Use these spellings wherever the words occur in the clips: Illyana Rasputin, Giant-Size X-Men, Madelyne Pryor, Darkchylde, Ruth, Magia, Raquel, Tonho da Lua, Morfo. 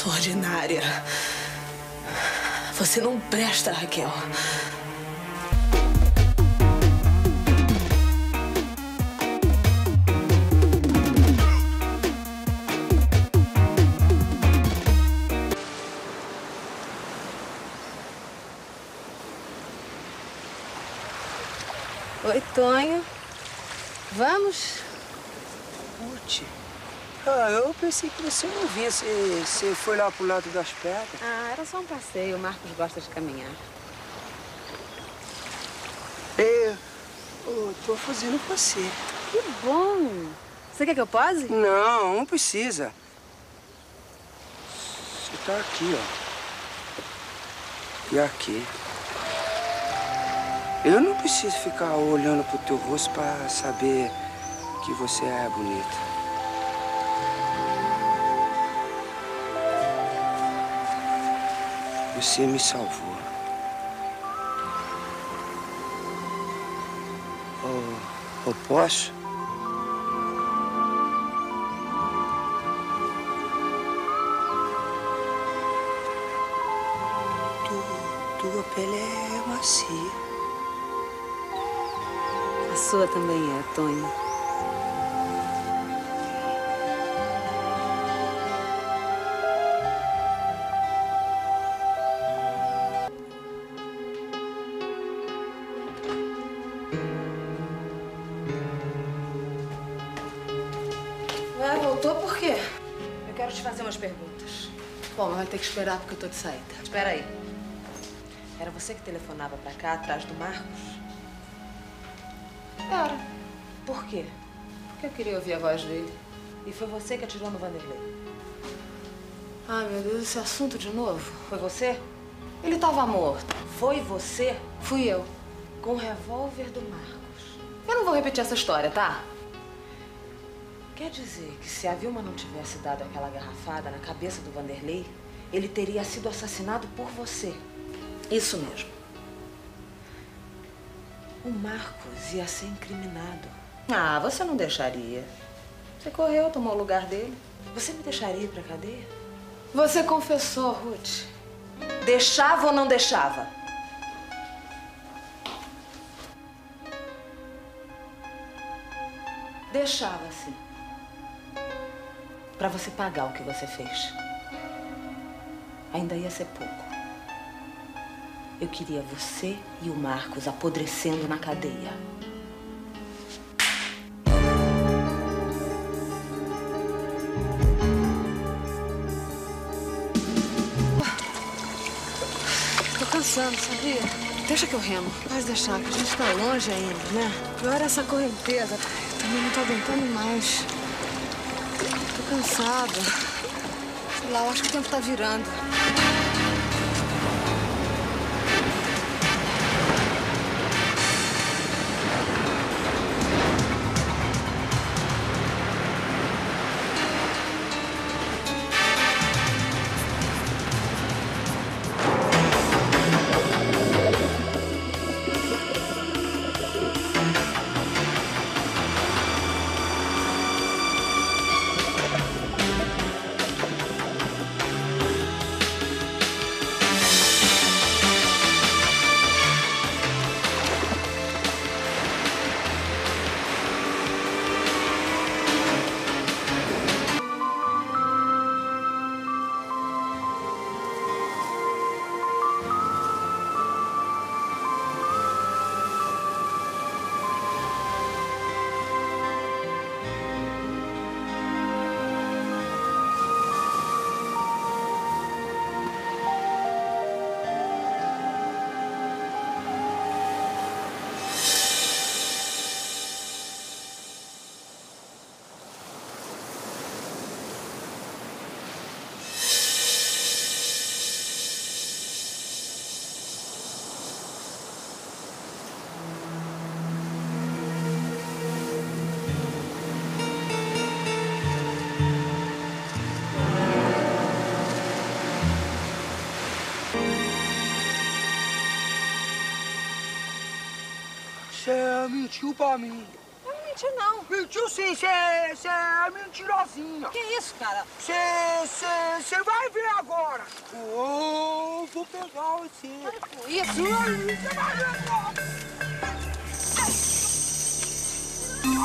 sou ordinária. Você não presta, Raquel. Oi, Tonho. Vamos? Ruth, eu pensei que você não vinha. Você foi lá pro lado das pedras. Ah, era só um passeio. O Marcos gosta de caminhar. Eu tô fazendo passeio. Que bom! Você quer que eu pose? Não, não precisa. Você tá aqui, ó. E aqui. Eu não preciso ficar olhando pro teu rosto pra saber que você é bonita. Você me salvou. Eu posso? Tua pele é macia. A sua também é, Tonho. Ué, voltou por quê? Eu quero te fazer umas perguntas. Bom, vai ter que esperar porque eu tô de saída. Espera aí. Era você que telefonava pra cá, atrás do Marcos? Era. Por quê? Porque eu queria ouvir a voz dele. E foi você que atirou no Vanderlei. Ai, meu Deus, esse assunto de novo. Foi você? Ele tava morto. Foi você? Fui eu. Com o revólver do Marcos. Eu não vou repetir essa história, tá? Quer dizer que se a Vilma não tivesse dado aquela garrafada na cabeça do Vanderlei, ele teria sido assassinado por você. Isso mesmo. O Marcos ia ser incriminado. Ah, você não deixaria. Você correu, tomou o lugar dele. Você me deixaria ir pra cadeia? Você confessou, Ruth. Deixava ou não deixava? Deixava, sim. Pra você pagar o que você fez. Ainda ia ser pouco. Eu queria você e o Marcos apodrecendo na cadeia. Tô cansando, sabia? Deixa que eu remo. Pode deixar, que a gente tá longe ainda, né? Pior essa correnteza. Eu também não tô aguentando mais. Tô cansada. Sei lá, eu acho que o tempo tá virando. Você mentiu pra mim. Eu não mentiu, não. Mentiu sim, você é mentirosinha. Que isso, cara? Você vai ver agora. Eu vou pegar você. Para com isso. Você vai ver agora.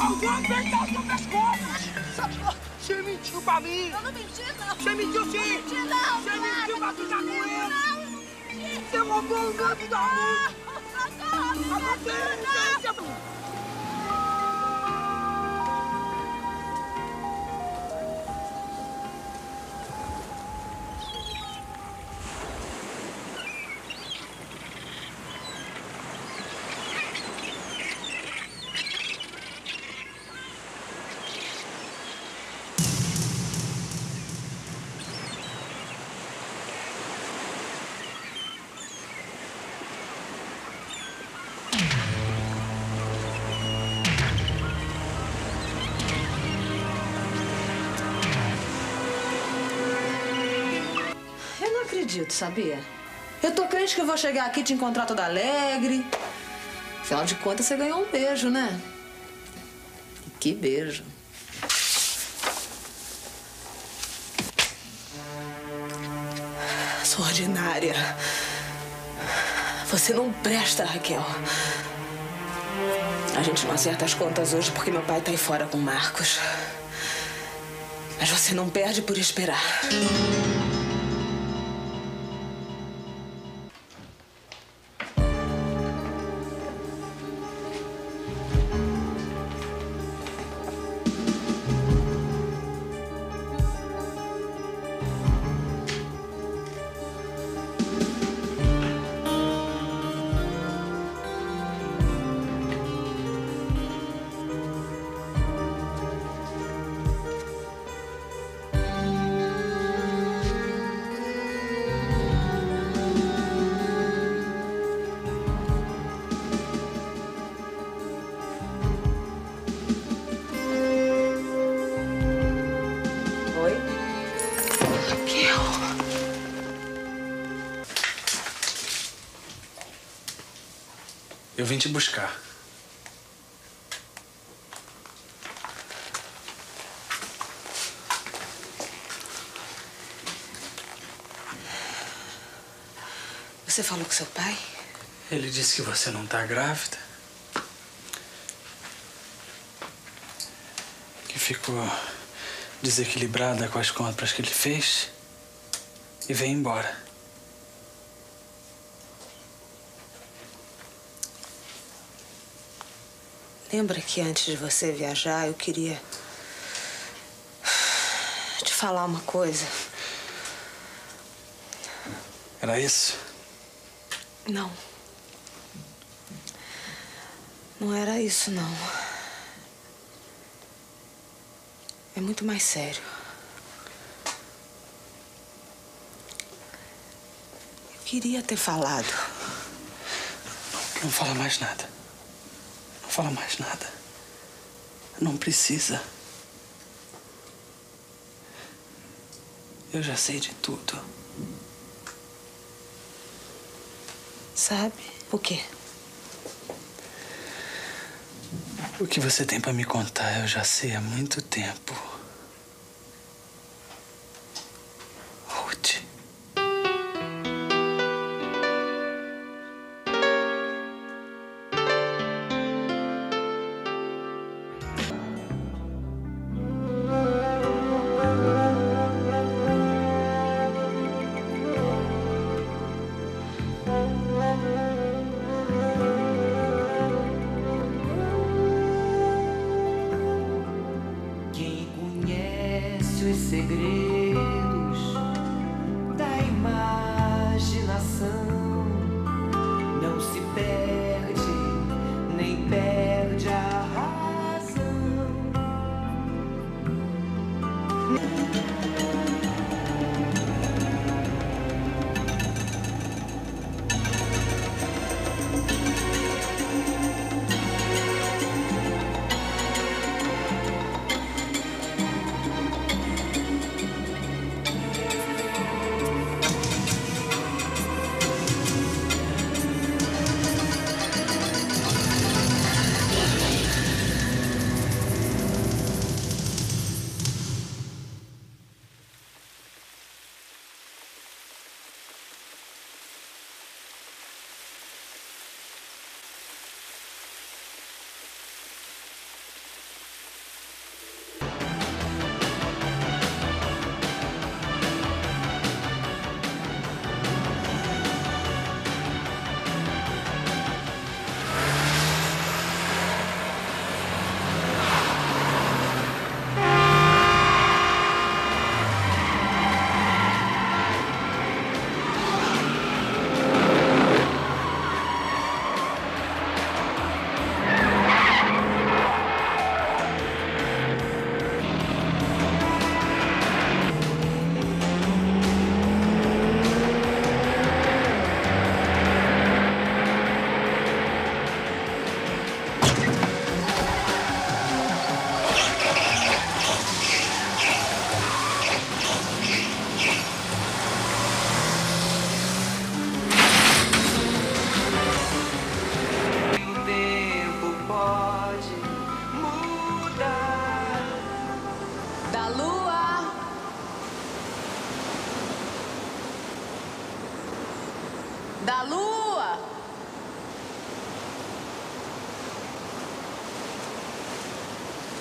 Alguém pegou seu pescoço. Você mentiu pra mim. Eu não menti, não. Você mentiu sim. Não menti, não. Você mentiu pra ficar com ele. Você roubou o nome da Ruth. Sabia? Eu tô crente que eu vou chegar aqui e te encontrar toda alegre. Afinal de contas, você ganhou um beijo, né? E que beijo. Sou ordinária. Você não presta, Raquel. A gente não acerta as contas hoje porque meu pai tá aí fora com o Marcos. Mas você não perde por esperar. Eu vim te buscar. Você falou com seu pai? Ele disse que você não tá grávida. Que ficou desequilibrada com as compras que ele fez e veio embora. Lembra que antes de você viajar, eu queria te falar uma coisa. Era isso? Não. Não era isso, não. É muito mais sério. Eu queria ter falado. Não fala mais nada. Não fala mais nada. Não precisa. Eu já sei de tudo. Sabe o quê? O que você tem pra me contar, eu já sei há muito tempo. Ruth.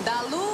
da Lua.